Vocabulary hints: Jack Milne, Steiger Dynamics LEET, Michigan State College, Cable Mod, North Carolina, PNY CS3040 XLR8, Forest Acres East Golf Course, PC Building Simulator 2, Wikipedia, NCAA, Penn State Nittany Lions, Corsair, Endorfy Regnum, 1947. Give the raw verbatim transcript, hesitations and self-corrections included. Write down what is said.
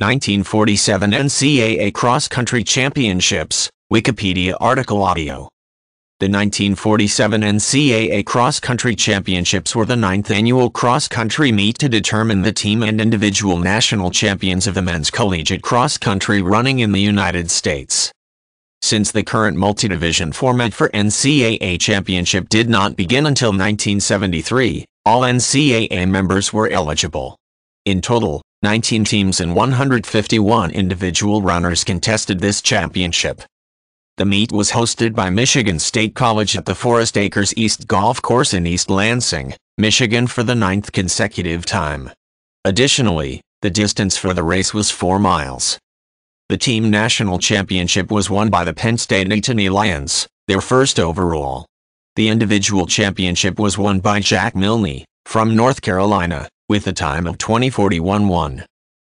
nineteen forty-seven N C double A Cross-Country Championships, Wikipedia article audio. The nineteen forty-seven N C double A Cross-Country Championships were the ninth annual cross-country meet to determine the team and individual national champions of the men's collegiate cross-country running in the United States. Since the current multi-division format for N C double A championship did not begin until nineteen seventy-three, all N C double A members were eligible. In total, nineteen teams and one hundred fifty-one individual runners contested this championship. The meet was hosted by Michigan State College at the Forest Acres East Golf Course in East Lansing, Michigan for the ninth consecutive time. Additionally, the distance for the race was four miles. The team national championship was won by the Penn State Nittany Lions, their first overall. The individual championship was won by Jack Milne, from North Carolina, with a time of twenty forty-one one.